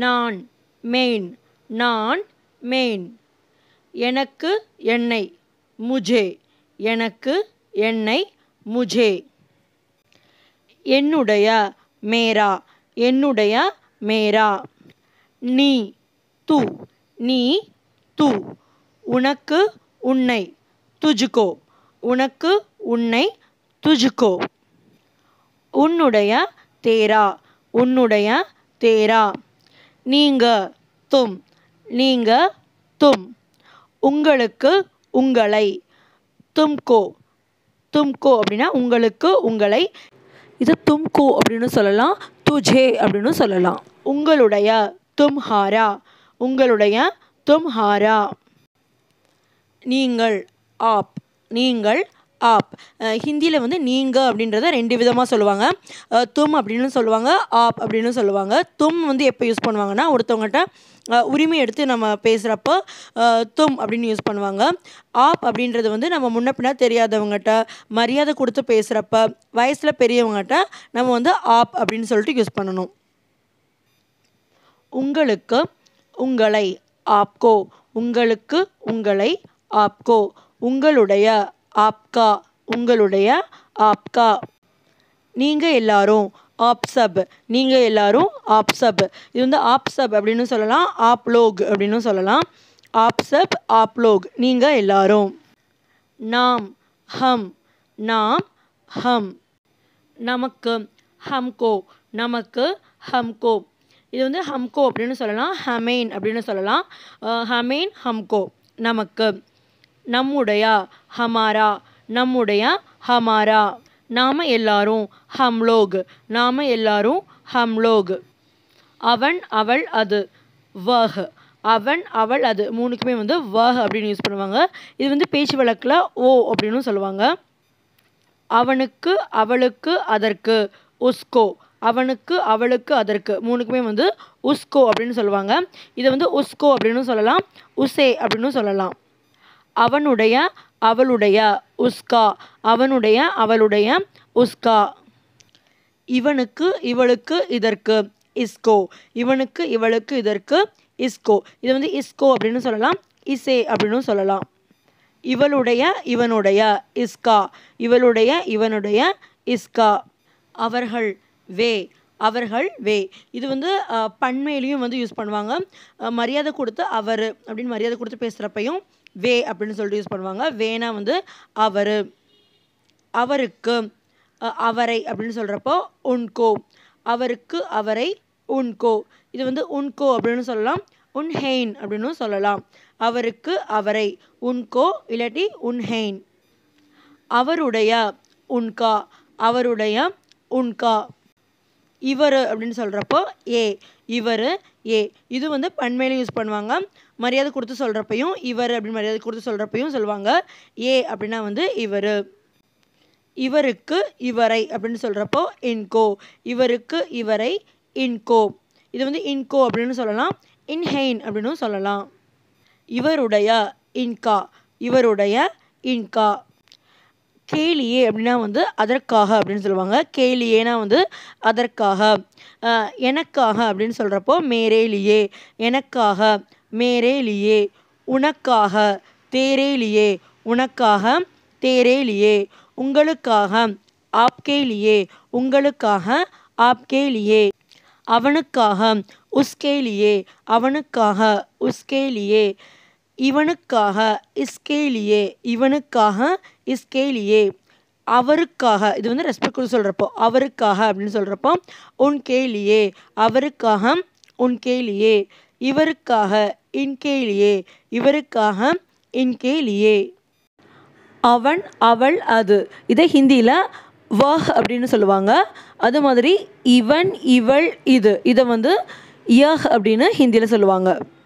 நான் மேன். எனக்கு எண்ணெய் முஜே, எனக்கு எண்ணெய் முஜே. என்னுடைய மேரா. நீ தூ. உனக்கு உன்னை துஜுக்கோ, உனக்கு உன்னை துஜுக்கோ. உன்னுடைய தேரா. நீங்க தும். உங்களுக்கு உங்களை. தும்கோ அப்படின்னா உங்களுக்கு உங்களை. இது தும்கோ அப்படின்னு சொல்லலாம், துஜே அப்படின்னு சொல்லலாம். உங்களுடைய தும்ஹாரா. நீங்கள் ஆப். ஹிந்தியில் நீங்கள் அப்படின்றத ரெண்டு விதமாக சொல்லுவாங்க. தும் அப்படின்னு சொல்லுவாங்க, ஆப் அப்படின்னு சொல்லுவாங்க. தும் எப்போ யூஸ் பண்ணுவாங்கன்னா, ஒருத்தவங்கள்ட்ட உரிமை எடுத்து நம்ம பேசுகிறப்போ தும் அப்படின்னு யூஸ் பண்ணுவாங்க. ஆப் அப்படின்றது நம்ம முன்ன பின்னா தெரியாதவங்ககிட்ட மரியாதை கொடுத்து பேசுகிறப்ப, வயசில் பெரியவங்ககிட்ட நம்ம ஆப் அப்படின்னு சொல்லிட்டு யூஸ் பண்ணணும். உங்களுக்கு உங்களை ஆப்கோ, உங்களுக்கு உங்களை ஆப்கோ. உங்களுடைய ஆப்கா. நீங்கள் எல்லாரும் ஆப்சப். இது ஆப்சப் அப்படின்னு சொல்லலாம், ஆப்லோக் அப்படின்னு சொல்லலாம். ஆப்சப் ஆப்லோக், நீங்கள் எல்லாரும். நாம் ஹம். நமக்கு ஹம்கோ. இது ஹம்கோ அப்படின்னு சொல்லலாம், ஹமேன் அப்படின்னு சொல்லலாம். ஹமேன் ஹம்கோ, நமக்கு. நம்முடைய ஹமாரா. நாம் எல்லாரும் ஹம்லோக். அவன் அவள் அது மூணுக்குமே வஹ் அப்படின்னு யூஸ் பண்ணுவாங்க. இது பேச்சு வழக்கில் ஓ அப்படின்னு சொல்லுவாங்க. அவனுக்கு அவளுக்கு அதற்கு உஸ்கோ. அவனுக்கு அவளுக்கு அதற்கு மூணுக்குமே உஸ்கோ அப்படின்னு சொல்லுவாங்க. இதை உஸ்கோ அப்படின்னு சொல்லலாம், உசே அப்படின்னு சொல்லலாம். அவனுடைய அவளுடைய உஸ்கா. இவனுக்கு இவளுக்கு இதற்கு இஸ்கோ. இது இஸ்கோ அப்படின்னு சொல்லலாம், இசே அப்படின்னு சொல்லலாம். இவளுடைய இவனுடைய இஸ்கா. அவர்கள் வே. இது பண்மையிலையும் யூஸ் பண்ணுவாங்க. மரியாதை கொடுத்து அவர் அப்படின்னு மரியாதை கொடுத்து பேசுகிறப்பையும் வே அப்படின்னு சொல்லிட்டு யூஸ் பண்ணுவாங்க. வேனா அவர். அவருக்கு அவரை அப்படின்னு சொல்கிறப்போ உன்கோ. அவருக்கு அவரை உன்கோ. இது உன்கோ அப்படின்னு சொல்லலாம், உன்ஹெயின் அப்படின்னு சொல்லலாம். அவருக்கு அவரை உன்கோ இல்லாட்டி உன்ஹெயின். அவருடைய உன்கா. இவர் அப்படின்னு சொல்கிறப்போ இவர் ஏ. இது பண்மையில யூஸ் பண்ணுவாங்க. மரியாதை கொடுத்து சொல்கிறப்பையும் இவர் அப்படின்னு மரியாதை கொடுத்து சொல்கிறப்பையும் சொல்லுவாங்க. ஏ அப்படின்னா இவர். இவருக்கு இவரை அப்படின்னு சொல்கிறப்போ இன்கோ. இவருக்கு இவரை இன்கோ. இது இன்கோ அப்படின்னு சொல்லலாம், இன்ஹெயின் அப்படின்னு சொல்லலாம். இவருடைய இன்கா. கேலியே அப்படின்னா அதற்காக அப்படின்னு சொல்லுவாங்க. கேலியேனா அதற்காக. எனக்காக அப்படின்னு சொல்கிறப்போ மேரேலியே. எனக்காக மேரேலியே. உனக்காக தேரேலியே. உங்களுக்காக ஆப்கேலியே. அவனுக்காக உஸ்கேலியே. இவனுக்காக இஸ்கேலியே. அவருக்காக இது ரெஸ்பெக்ட் கொடுத்து சொல்கிறப்போ அவருக்காக அப்படின்னு சொல்கிறப்போ உன்கேலியே. அவருக்காக உன்கேலியே. இவருக்காக இன்கேலியே. அவன் அவள் அது. இதை ஹிந்தியில் வஹ் அப்படின்னு சொல்லுவாங்க. அது மாதிரி இவன் இவள் இது, இதை யஹ் அப்படின்னு ஹிந்தியில் சொல்லுவாங்க.